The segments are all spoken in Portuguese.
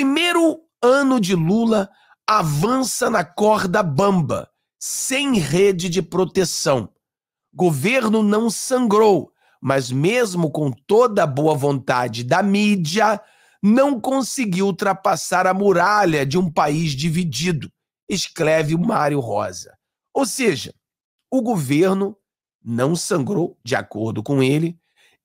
Primeiro ano de Lula avança na corda bamba, sem rede de proteção. Governo não sangrou, mas mesmo com toda a boa vontade da mídia, não conseguiu ultrapassar a muralha de um país dividido, escreve o Mário Rosa. Ou seja, o governo não sangrou, de acordo com ele,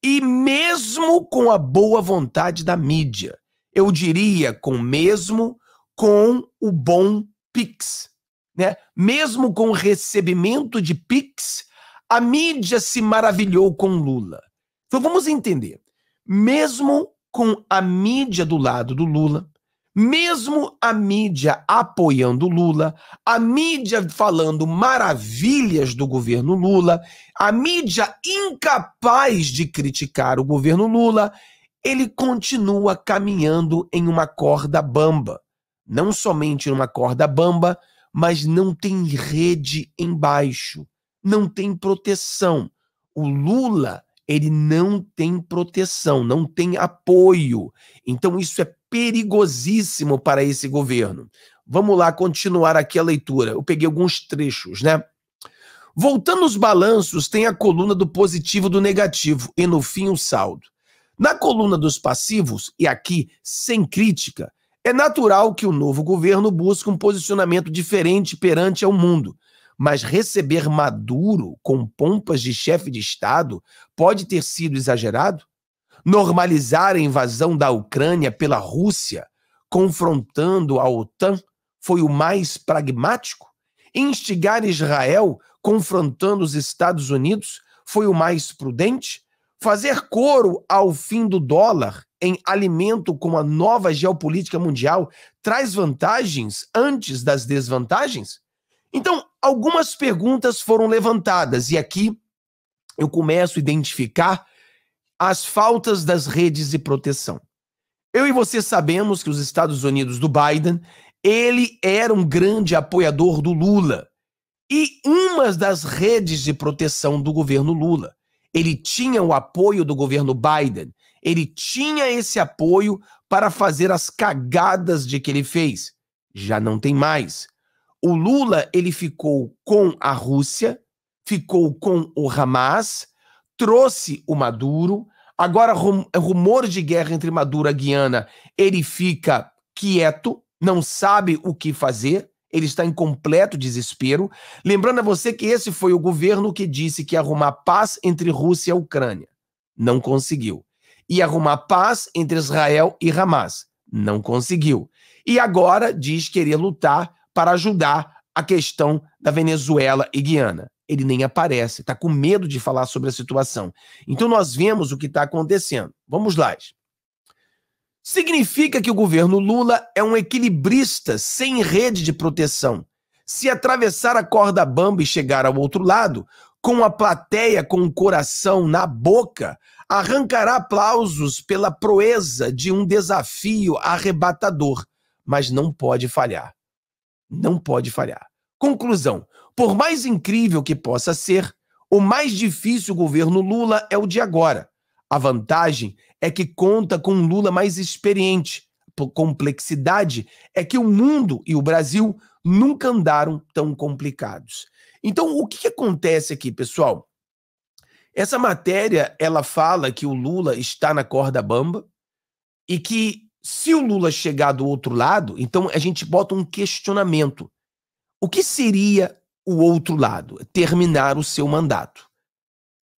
e mesmo com a boa vontade da mídia, eu diria mesmo com o bom Pix, né? Mesmo com o recebimento de Pix, a mídia se maravilhou com Lula. Então vamos entender, mesmo com a mídia do lado do Lula, mesmo a mídia apoiando Lula, a mídia falando maravilhas do governo Lula, a mídia incapaz de criticar o governo Lula, ele continua caminhando em uma corda bamba. Não somente numa corda bamba, mas não tem rede embaixo, não tem proteção. O Lula, ele não tem proteção, não tem apoio. Então isso é perigosíssimo para esse governo. Vamos lá continuar aqui a leitura. Eu peguei alguns trechos, né? Voltando aos balanços, tem a coluna do positivo e do negativo e no fim o saldo. Na coluna dos passivos, e aqui sem crítica, é natural que o novo governo busque um posicionamento diferente perante ao mundo, mas receber Maduro com pompas de chefe de Estado pode ter sido exagerado? Normalizar a invasão da Ucrânia pela Rússia, confrontando a OTAN, foi o mais pragmático? Instigar Israel, confrontando os Estados Unidos, foi o mais prudente? Fazer coro ao fim do dólar em alimento com a nova geopolítica mundial traz vantagens antes das desvantagens? Então, algumas perguntas foram levantadas e aqui eu começo a identificar as faltas das redes de proteção. Eu e você sabemos que os Estados Unidos do Biden, ele era um grande apoiador do Lula e uma das redes de proteção do governo Lula. Ele tinha o apoio do governo Biden, ele tinha esse apoio para fazer as cagadas de que ele fez. Já não tem mais. O Lula, ele ficou com a Rússia, ficou com o Hamas, trouxe o Maduro, agora rumor de guerra entre Maduro e Guiana, ele fica quieto, não sabe o que fazer. Ele está em completo desespero. Lembrando a você que esse foi o governo que disse que ia arrumar paz entre Rússia e Ucrânia. Não conseguiu. Ia arrumar paz entre Israel e Hamas. Não conseguiu. E agora diz querer lutar para ajudar a questão da Venezuela e Guiana. Ele nem aparece. Está com medo de falar sobre a situação. Então nós vemos o que está acontecendo. Vamos lá. Significa que o governo Lula é um equilibrista sem rede de proteção. Se atravessar a corda bamba e chegar ao outro lado, com a plateia com o coração na boca, arrancará aplausos pela proeza de um desafio arrebatador, mas não pode falhar. Não pode falhar. Conclusão: por mais incrível que possa ser, o mais difícil governo Lula é o de agora. A vantagem é que conta com um Lula mais experiente. Por complexidade é que o mundo e o Brasil nunca andaram tão complicados. Então, o que acontece aqui, pessoal? Essa matéria, ela fala que o Lula está na corda bamba e que se o Lula chegar do outro lado, então a gente bota um questionamento. O que seria o outro lado? Terminar o seu mandato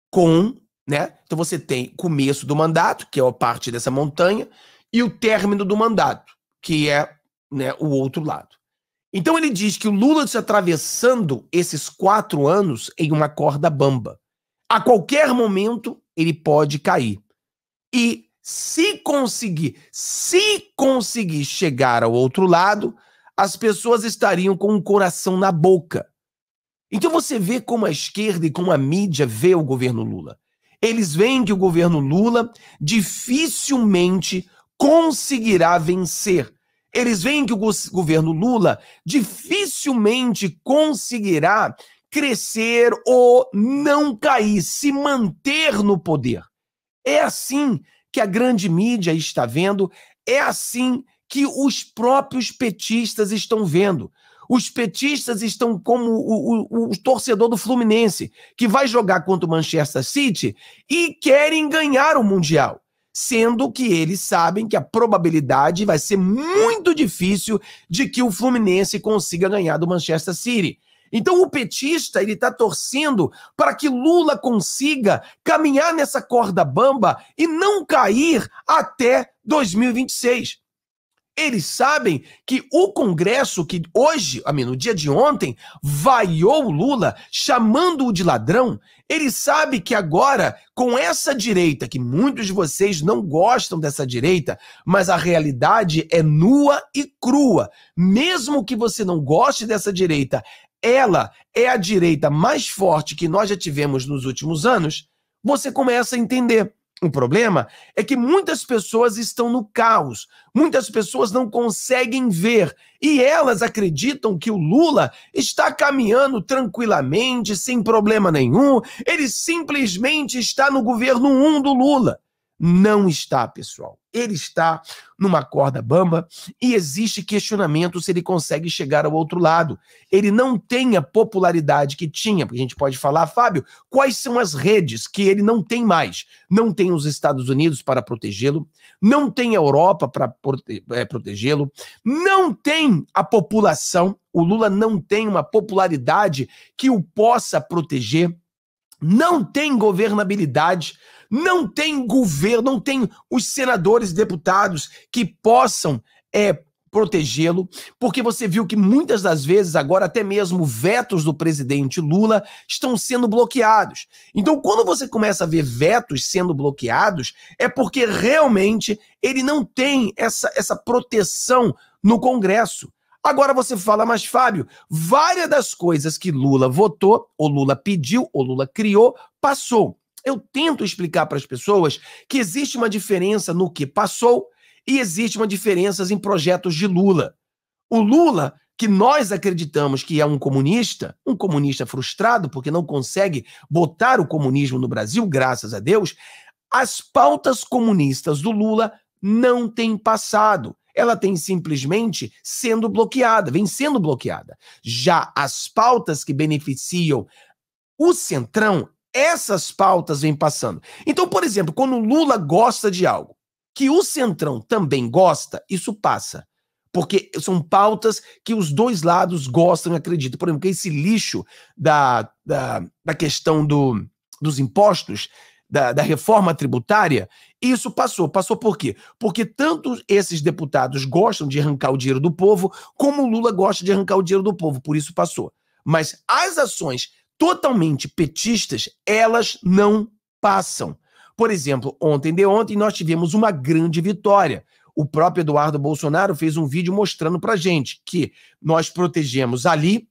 com... né? Então você tem começo do mandato, que é a parte dessa montanha, e o término do mandato, que é, né, o outro lado. Então ele diz que o Lula está atravessando esses 4 anos em uma corda bamba. A qualquer momento ele pode cair. E se conseguir chegar ao outro lado, as pessoas estariam com o coração na boca. Então você vê como a esquerda e como a mídia vê o governo Lula. Eles veem que o governo Lula dificilmente conseguirá vencer. Eles veem que o governo Lula dificilmente conseguirá crescer ou não cair, se manter no poder. É assim que a grande mídia está vendo, é assim que os próprios petistas estão vendo. Os petistas estão como o torcedor do Fluminense, que vai jogar contra o Manchester City e querem ganhar o Mundial, sendo que eles sabem que a probabilidade vai ser muito difícil de que o Fluminense consiga ganhar do Manchester City. Então o petista está torcendo para que Lula consiga caminhar nessa corda bamba e não cair até 2026. Eles sabem que o Congresso, que hoje, no dia de ontem, vaiou Lula, chamando-o de ladrão, ele sabe que agora, com essa direita, que muitos de vocês não gostam dessa direita, mas a realidade é nua e crua. Mesmo que você não goste dessa direita, ela é a direita mais forte que nós já tivemos nos últimos anos, você começa a entender. O problema é que muitas pessoas estão no caos, muitas pessoas não conseguem ver e elas acreditam que o Lula está caminhando tranquilamente, sem problema nenhum, ele simplesmente está no governo 1 do Lula. Não está, pessoal. Ele está numa corda bamba e existe questionamento se ele consegue chegar ao outro lado. Ele não tem a popularidade que tinha, porque a gente pode falar, Fábio, quais são as redes que ele não tem mais? Não tem os Estados Unidos para protegê-lo, não tem a Europa para protegê-lo, não tem a população, o Lula não tem uma popularidade que o possa proteger, não tem governabilidade, não tem governo, não tem os senadores e deputados que possam protegê-lo, porque você viu que muitas das vezes agora até mesmo vetos do presidente Lula estão sendo bloqueados. Então quando você começa a ver vetos sendo bloqueados é porque realmente ele não tem essa proteção no Congresso. Agora você fala, mas Fábio, várias das coisas que Lula votou, ou Lula pediu, ou Lula criou, passou. Eu tento explicar para as pessoas que existe uma diferença no que passou e existe uma diferença em projetos de Lula. O Lula, que nós acreditamos que é um comunista frustrado porque não consegue botar o comunismo no Brasil, graças a Deus, as pautas comunistas do Lula não têm passado. Ela tem simplesmente sendo bloqueada, vem sendo bloqueada. Já as pautas que beneficiam o Centrão, essas pautas vêm passando. Então, por exemplo, quando o Lula gosta de algo que o Centrão também gosta, isso passa. Porque são pautas que os dois lados gostam e acreditam. Por exemplo, que esse lixo da questão dos impostos, da reforma tributária, isso passou. Passou por quê? Porque tanto esses deputados gostam de arrancar o dinheiro do povo, como o Lula gosta de arrancar o dinheiro do povo, por isso passou. Mas as ações totalmente petistas, elas não passam. Por exemplo, ontem nós tivemos uma grande vitória. O próprio Eduardo Bolsonaro fez um vídeo mostrando pra gente que nós protegemos ali,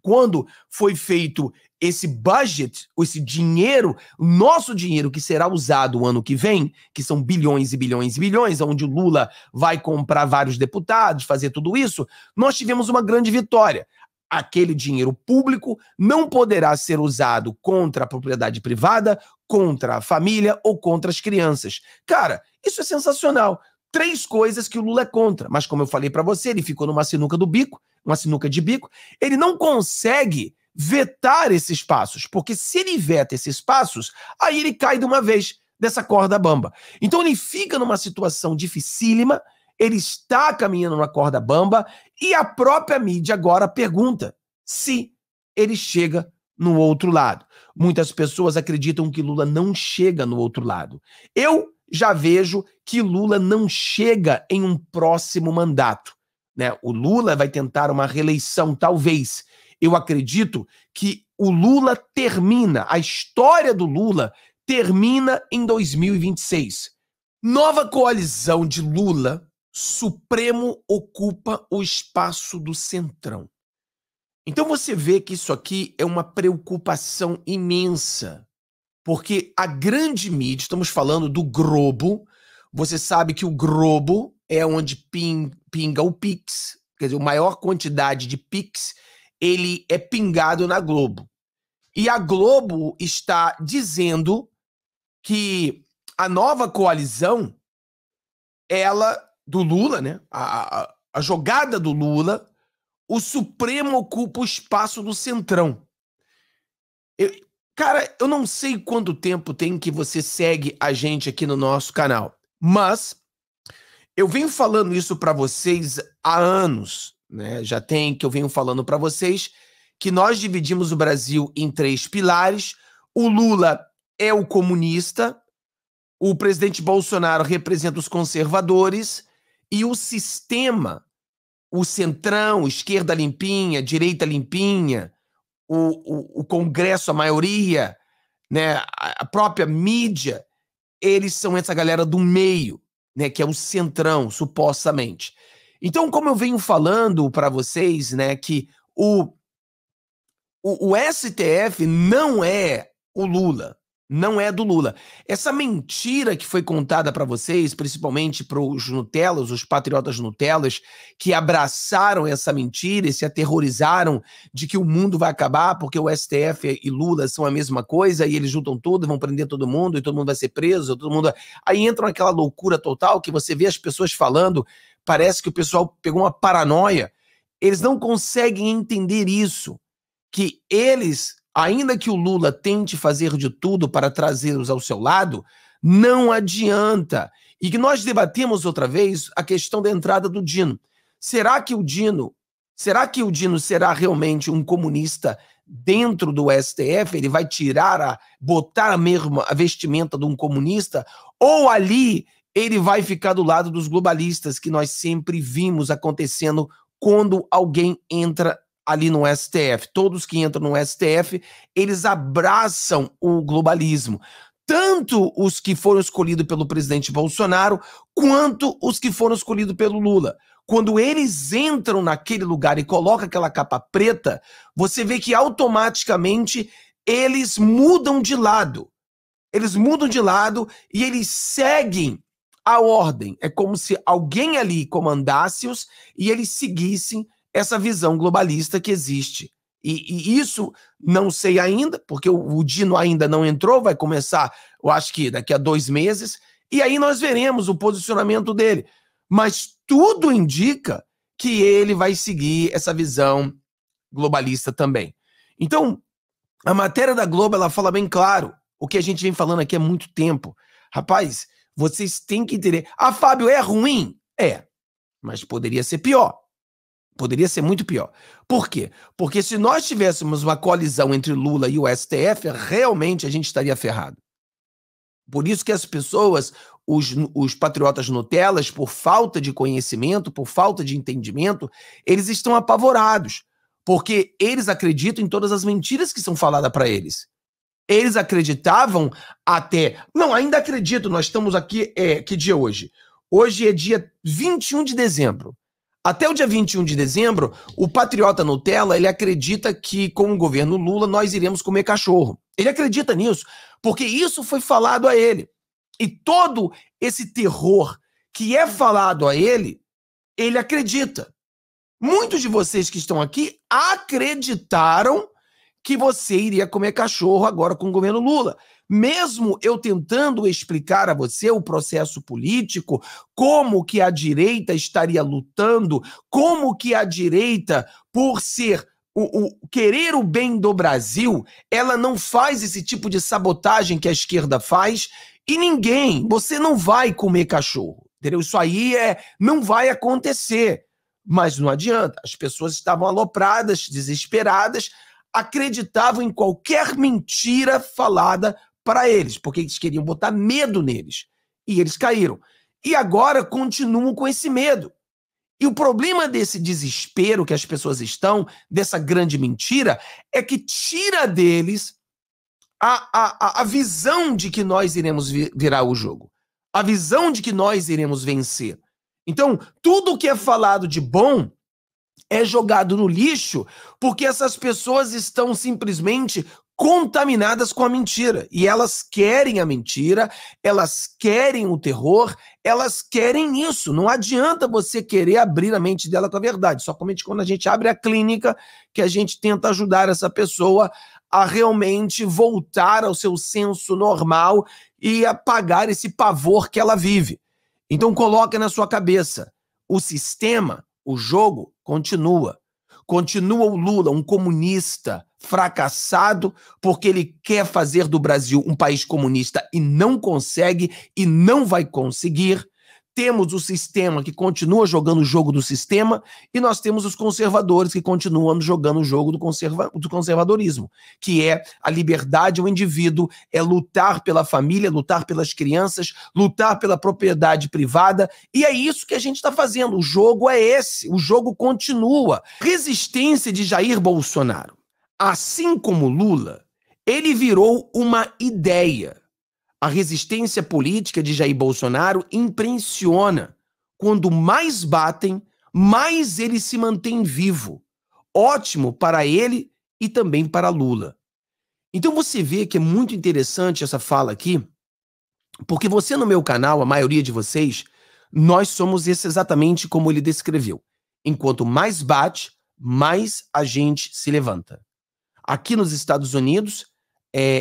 quando foi feito esse budget, esse dinheiro, nosso dinheiro que será usado o ano que vem, que são bilhões e bilhões e bilhões, onde o Lula vai comprar vários deputados, fazer tudo isso, nós tivemos uma grande vitória. Aquele dinheiro público não poderá ser usado contra a propriedade privada, contra a família ou contra as crianças. Cara, isso é sensacional. Três coisas que o Lula é contra, mas como eu falei para você, ele ficou numa sinuca do bico, uma sinuca de bico, ele não consegue vetar esses passos, porque se ele veta esses passos, aí ele cai de uma vez dessa corda bamba. Então ele fica numa situação dificílima, ele está caminhando na corda bamba e a própria mídia agora pergunta se ele chega no outro lado. Muitas pessoas acreditam que Lula não chega no outro lado. Eu já vejo que Lula não chega em um próximo mandato, né? O Lula vai tentar uma reeleição, talvez. Eu acredito que o Lula termina, a história do Lula termina em 2026. Nova coalizão de Lula, Supremo ocupa o espaço do Centrão. Então você vê que isso aqui é uma preocupação imensa, porque a grande mídia, estamos falando do Globo, você sabe que o Globo é onde pinga o Pix, quer dizer, a maior quantidade de Pix, ele é pingado na Globo. E a Globo está dizendo que a nova coalizão, ela do Lula, né? A jogada do Lula, o Supremo ocupa o espaço do Centrão. Cara, eu não sei quanto tempo tem que você segue a gente aqui no nosso canal, mas eu venho falando isso para vocês há anos, né? Já tem que eu venho falando para vocês que nós dividimos o Brasil em 3 pilares. O Lula é o comunista, o presidente Bolsonaro representa os conservadores e o sistema, o Centrão, esquerda limpinha, direita limpinha, o Congresso, a maioria, né, a própria mídia, eles são essa galera do meio, né, que é o Centrão, supostamente. Então, como eu venho falando para vocês, né, que o STF não é o Lula, não é do Lula. Essa mentira que foi contada para vocês, principalmente para os Nutellas, os patriotas Nutellas, que abraçaram essa mentira e se aterrorizaram de que o mundo vai acabar porque o STF e Lula são a mesma coisa e eles juntam tudo, vão prender todo mundo e todo mundo vai ser preso, todo mundo... Aí entra naquela loucura total que você vê as pessoas falando, parece que o pessoal pegou uma paranoia. Eles não conseguem entender isso, que eles... Ainda que o Lula tente fazer de tudo para trazê-los ao seu lado, não adianta. E que nós debatemos outra vez a questão da entrada do Dino. Será que o Dino será realmente um comunista dentro do STF? Ele vai tirar, botar mesmo a vestimenta de um comunista? Ou ali ele vai ficar do lado dos globalistas, que nós sempre vimos acontecendo quando alguém entra ali no STF? Todos que entram no STF, eles abraçam o globalismo. Tanto os que foram escolhidos pelo presidente Bolsonaro, quanto os que foram escolhidos pelo Lula. Quando eles entram naquele lugar e colocam aquela capa preta, você vê que automaticamente eles mudam de lado. Eles mudam de lado e eles seguem a ordem. É como se alguém ali comandasse-os e eles seguissem essa visão globalista que existe. E isso, não sei ainda, porque o Dino ainda não entrou, vai começar, eu acho que daqui a 2 meses, e aí nós veremos o posicionamento dele. Mas tudo indica que ele vai seguir essa visão globalista também. Então, a matéria da Globo, ela fala bem claro, o que a gente vem falando aqui há muito tempo. Rapaz, vocês têm que entender. Ah, Fábio, é ruim? É, mas poderia ser pior. Poderia ser muito pior. Por quê? Porque se nós tivéssemos uma colisão entre Lula e o STF, realmente a gente estaria ferrado. Por isso que as pessoas, os patriotas Nutellas, por falta de conhecimento, por falta de entendimento, eles estão apavorados, porque eles acreditam em todas as mentiras que são faladas para eles. Eles acreditavam até... Não, ainda acredito, nós estamos aqui... Que dia é hoje? Hoje é dia 21 de dezembro. Até o dia 21 de dezembro, o patriota Nutella, ele acredita que com o governo Lula nós iremos comer cachorro. Ele acredita nisso, porque isso foi falado a ele. E todo esse terror que é falado a ele, ele acredita. Muitos de vocês que estão aqui acreditaram que você iria comer cachorro agora com o governo Lula. Mesmo eu tentando explicar a você o processo político, como que a direita estaria lutando, como que a direita, por ser querer o bem do Brasil, ela não faz esse tipo de sabotagem que a esquerda faz, e ninguém, você não vai comer cachorro, entendeu? Isso aí não vai acontecer, mas não adianta, as pessoas estavam alopradas, desesperadas, acreditavam em qualquer mentira falada para eles, porque eles queriam botar medo neles, e eles caíram. E agora continuam com esse medo. E o problema desse desespero que as pessoas estão, dessa grande mentira, é que tira deles a visão de que nós iremos virar o jogo, a visão de que nós iremos vencer. Então, tudo o que é falado de bom é jogado no lixo, porque essas pessoas estão simplesmente contaminadas com a mentira. E elas querem a mentira, elas querem o terror, elas querem isso. Não adianta você querer abrir a mente dela com a verdade. Somente quando a gente abre a clínica que a gente tenta ajudar essa pessoa a realmente voltar ao seu senso normal e apagar esse pavor que ela vive. Então coloca na sua cabeça, o sistema, o jogo continua. Continua o Lula, um comunista fracassado, porque ele quer fazer do Brasil um país comunista e não consegue e não vai conseguir. Temos o sistema que continua jogando o jogo do sistema e nós temos os conservadores que continuam jogando o jogo do conservadorismo, que é a liberdade ao indivíduo, é lutar pela família, lutar pelas crianças, lutar pela propriedade privada, e é isso que a gente está fazendo, o jogo é esse, o jogo continua. Resistência de Jair Bolsonaro, assim como Lula, ele virou uma ideia. A resistência política de Jair Bolsonaro impressiona. Quando mais batem, mais ele se mantém vivo. Ótimo para ele e também para Lula. Então você vê que é muito interessante essa fala aqui, porque você no meu canal, a maioria de vocês, nós somos esse exatamente como ele descreveu. Enquanto mais bate, mais a gente se levanta. Aqui nos Estados Unidos...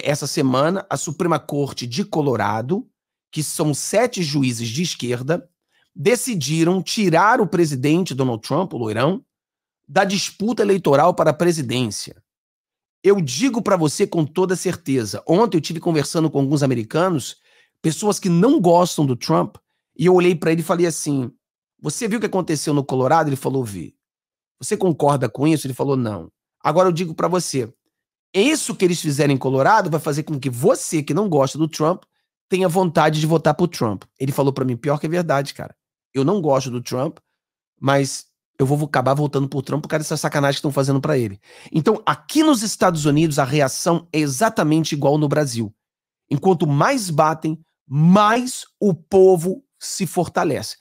essa semana, a Suprema Corte de Colorado, que são 7 juízes de esquerda, decidiram tirar o presidente Donald Trump, o loirão, da disputa eleitoral para a presidência. Eu digo para você com toda certeza, ontem eu estive conversando com alguns americanos, pessoas que não gostam do Trump, e eu olhei para ele e falei assim, você viu o que aconteceu no Colorado? Ele falou, vi. Você concorda com isso? Ele falou, não. Agora eu digo para você, isso que eles fizerem em Colorado vai fazer com que você, que não gosta do Trump, tenha vontade de votar pro Trump. Ele falou pra mim, pior que é verdade, cara. Eu não gosto do Trump, mas eu vou acabar votando pro Trump por causa dessa sacanagem que estão fazendo pra ele. Então, aqui nos Estados Unidos, a reação é exatamente igual no Brasil. Enquanto mais batem, mais o povo se fortalece.